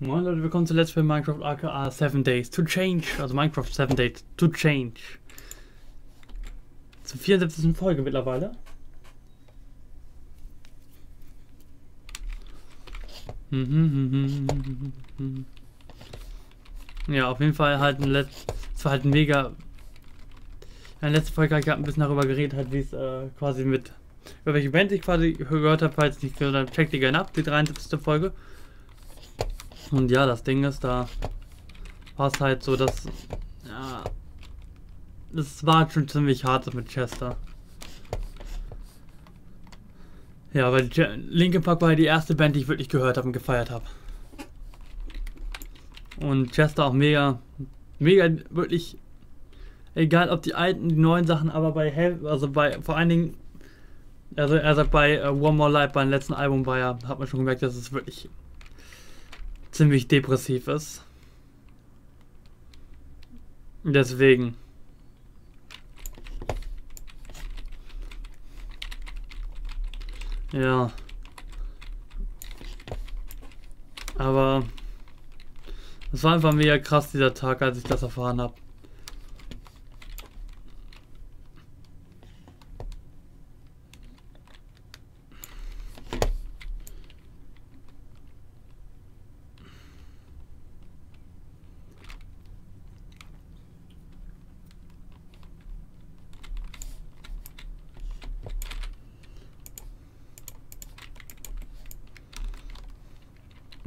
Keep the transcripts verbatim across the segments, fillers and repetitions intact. Moin Leute, willkommen zu Let's Play Minecraft aka seven days to Change, also Minecraft seven days to Change. Zur vierundsiebzigsten Folge mittlerweile. Ja, auf jeden Fall halt ein Let's... Es war halt ein mega... In der letzten Folge habe ich ein bisschen darüber geredet, halt wie es äh, quasi mit... Über welche Band ich quasi gehört habe, falls nicht, dann checkt die gerne ab, die dreiundsiebzigste Folge. Und ja, das Ding ist, da war es halt so, dass, ja, es war schon ziemlich hart mit Chester. Ja, weil Linkin Park war ja die erste Band, die ich wirklich gehört habe und gefeiert habe. Und Chester auch mega, mega wirklich, egal ob die alten, die neuen Sachen, aber bei, also bei, vor allen Dingen, also, also bei uh, One More Light, beim letzten Album war ja, hat man schon gemerkt, dass es wirklich... ziemlich depressiv ist. Deswegen. Ja. Aber es war einfach mega krass dieser Tag, als ich das erfahren habe.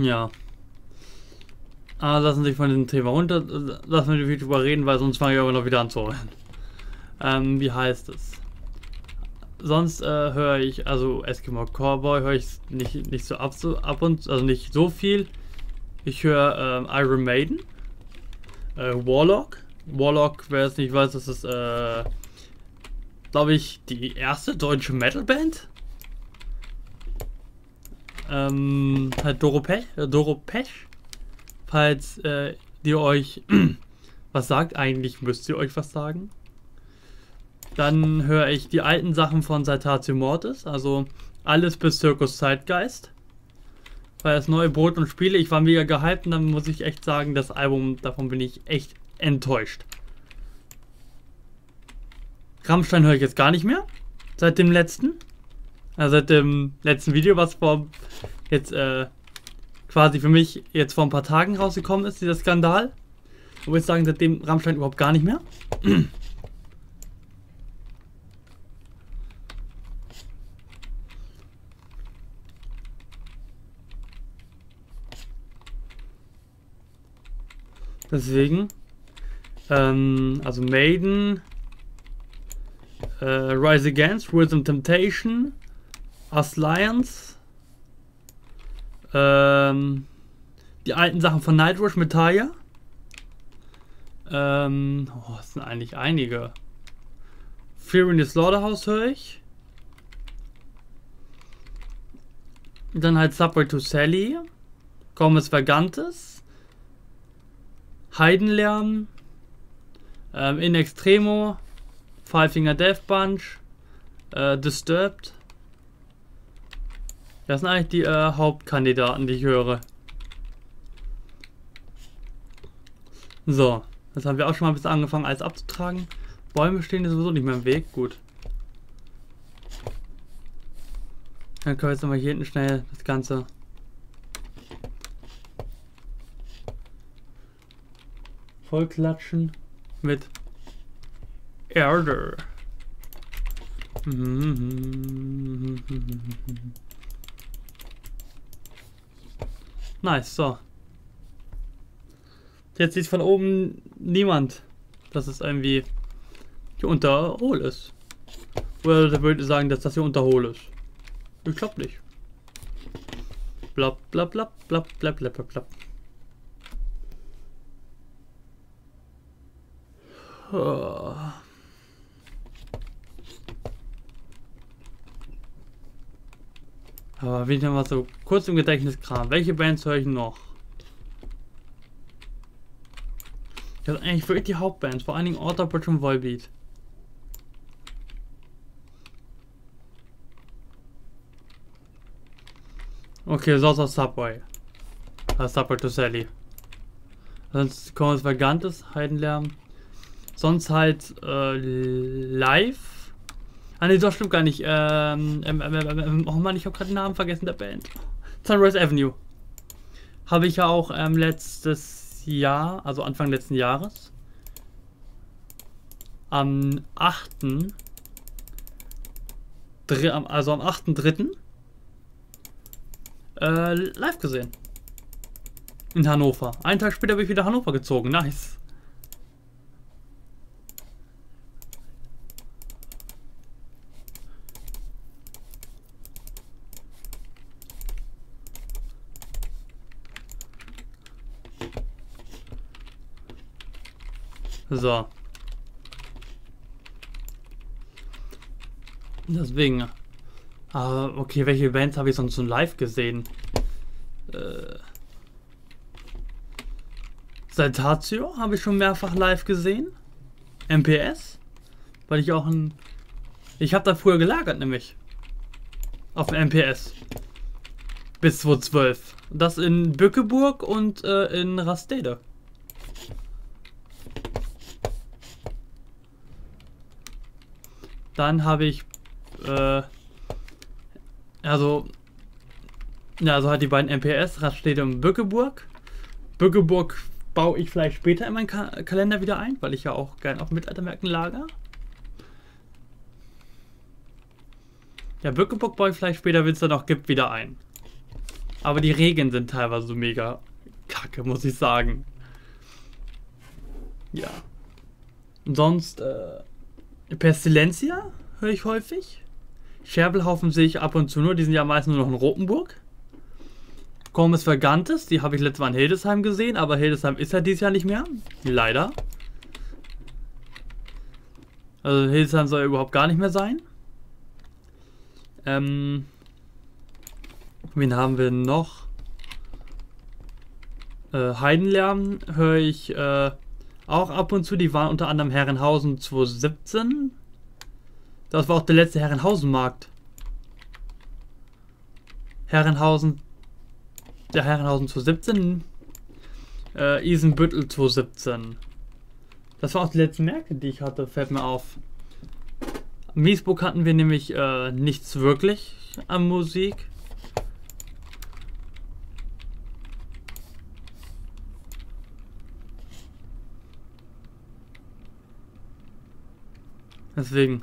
Ja. Aber lassen Sie sich von diesem Thema runter, lassen wir nicht drüber reden, weil sonst fange ich aber noch wieder an zu hören. Ähm, wie heißt es? Sonst äh, höre ich, also Eskimo Cowboy höre ich nicht, nicht so ab, so ab und also nicht so viel. Ich höre ähm, Iron Maiden, äh, Warlock. Warlock, wer es nicht weiß, das ist, äh, glaube ich, die erste deutsche Metalband. Ähm, halt Doro Pesch, Doro Pesch. Falls äh, die euch was sagt, eigentlich müsst ihr euch was sagen. Dann höre ich die alten Sachen von Saltatio Mortis, also alles bis Circus Zeitgeist. Weil das neue Brot und Spiele, ich war mega gehypt und dann muss ich echt sagen, das Album, davon bin ich echt enttäuscht. Rammstein höre ich jetzt gar nicht mehr, seit dem letzten. Also seit dem letzten Video, was vor jetzt äh, quasi für mich jetzt vor ein paar Tagen rausgekommen ist, dieser Skandal. Ich würde sagen, seitdem Rammstein überhaupt gar nicht mehr. Deswegen, ähm, also Maiden, äh, Rise Against, Within Temptation, As Lions, ähm, die alten Sachen von Nightwish mit Taya, ähm, oh, das sind eigentlich einige. Fury in the Slaughterhouse höre ich. Dann halt Subway to Sally, Gomez Vagantes, Heidenlärm, ähm, In Extremo, Five Finger Death Bunch, äh, Disturbed. Das sind eigentlich die äh, Hauptkandidaten, die ich höre. So, das haben wir auch schon mal ein bisschen angefangen, alles abzutragen. Bäume stehen hier sowieso nicht mehr im Weg, gut. Dann können wir jetzt nochmal hier hinten schnell das Ganze... vollklatschen mit Erde. Nice, so. Jetzt sieht von oben niemand, dass es irgendwie hier unter hohl ist. Oder der würde sagen, dass das hier unter hohl ist. Ich glaube nicht. Blab, blab, blab, blab, blab, blab, blab, blab. Oh. Aber wieder mal so kurz im Gedächtniskram. Welche Bands höre ich noch? Das sind eigentlich wirklich die Hauptbands, vor allen Dingen Bridge und Volbeat. Okay, sonst auch Subway. uh, Subway to Sally. Sonst Gomez Vagantes, Heidenlärm. Sonst halt äh, live. Ah ne, das stimmt gar nicht. Ähm, ähm, ähm, ähm, oh Mann, ich habe gerade den Namen vergessen der Band. Sunrise Avenue. Habe ich ja auch ähm, letztes Jahr, also Anfang letzten Jahres, am achten also am achten dritten Äh, live gesehen. In Hannover. Einen Tag später bin ich wieder Hannover gezogen. Nice. So. Deswegen. Aber okay, welche Bands habe ich sonst schon live gesehen? Äh. Saltatio habe ich schon mehrfach live gesehen. M P S. Weil ich auch ein... Ich habe da früher gelagert, nämlich. Auf dem M P S. Bis zweitausendzwölf. Das in Bückeburg und äh, in Rastede. Dann habe ich... Äh, also... Ja, also halt die beiden M P S, Rastede und Bückeburg. Bückeburg... baue ich vielleicht später in meinen Ka Kalender wieder ein, weil ich ja auch gerne auf Mittelaltermärkten lager. Ja, Bückeburg baue ich vielleicht später, wenn es dann noch gibt, wieder ein. Aber die Regeln sind teilweise so mega kacke, muss ich sagen. Ja. Und sonst, äh, Pestilentia höre ich häufig. Scherbelhaufen sehe ich ab und zu nur, die sind ja meistens nur noch in Rotenburg. Gomez Vagantes, die habe ich letztes Mal in Hildesheim gesehen, aber Hildesheim ist ja dieses Jahr nicht mehr. Leider. Also Hildesheim soll ja überhaupt gar nicht mehr sein. Ähm. Wen haben wir noch? Äh, Heidenlärm höre ich äh, auch ab und zu. Die waren unter anderem Herrenhausen zweitausendsiebzehn. Das war auch der letzte Herrenhausenmarkt. Herrenhausen. Der Herrenhausen zweitausendsiebzehn, äh, Isenbüttel zweitausendsiebzehn. Das waren auch die letzten Märkte, die ich hatte, fällt mir auf. Miesburg hatten wir nämlich äh, nichts wirklich an Musik. Deswegen...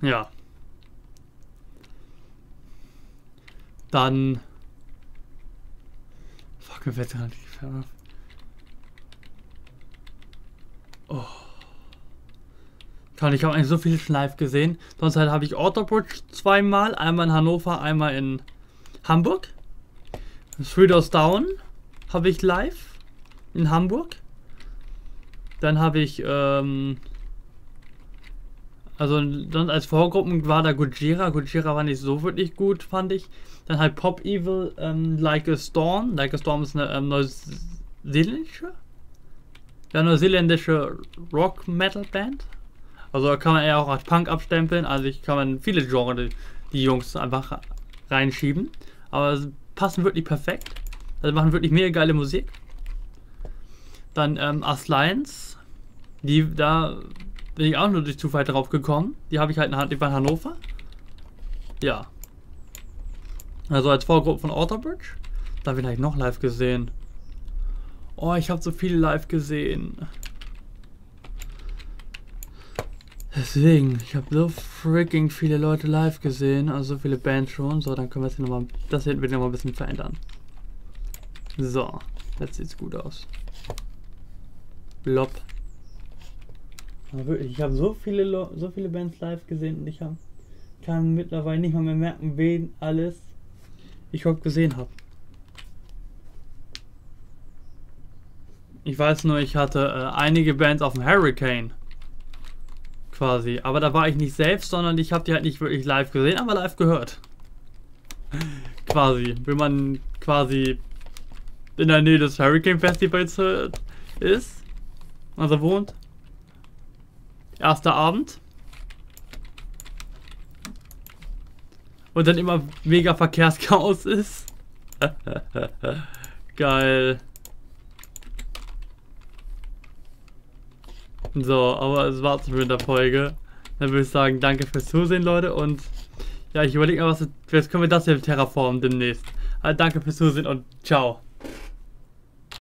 Ja. Dann. Fuck, mir fällt gerade die Ferne. Oh. Kann ich habe eigentlich so viel live gesehen. Sonst halt habe ich Autobridge zweimal. Einmal in Hannover, einmal in Hamburg. Three Doors Down habe ich live in Hamburg. Dann habe ich, ähm. Also dann als Vorgruppen war da Gojira. Gojira war nicht so wirklich gut, fand ich. Dann halt Pop Evil, ähm, Like a Storm. Like a Storm ist eine ähm, neuseeländische, ja, neuseeländische Rock-Metal-Band. Also kann man ja auch als Punk abstempeln. Also ich kann man viele Genres, die Jungs einfach reinschieben. Aber sie passen wirklich perfekt. Also machen wirklich mega geile Musik. Dann ähm, As Lions. Die da... bin ich auch nur durch Zufall drauf gekommen. Die habe ich halt in, Han die war in Hannover. Ja. Also als Vorgruppe von Autobridge. Da habe ich halt noch live gesehen. Oh, ich habe so viele live gesehen. Deswegen, ich habe so freaking viele Leute live gesehen. Also so viele Bands schon. So, dann können wir das hier nochmal, das hier wird nochmal ein bisschen verändern. So, jetzt sieht es gut aus. Blob. Ich habe so viele Lo so viele Bands live gesehen und ich hab, kann mittlerweile nicht mal mehr merken, wen alles ich überhaupt gesehen habe. Ich weiß nur, ich hatte äh, einige Bands auf dem Hurricane quasi, aber da war ich nicht selbst, sondern ich habe die halt nicht wirklich live gesehen, aber live gehört. quasi, wenn man quasi in der Nähe des Hurricane Festivals ist, also wohnt. Erster Abend. Und dann immer mega Verkehrschaos ist. Geil. So, aber es war's mit der Folge. Dann würde ich sagen, danke fürs Zusehen, Leute. Und ja, ich überlege mal, was jetzt können wir das hier terraformen demnächst. Also, danke fürs Zusehen und ciao.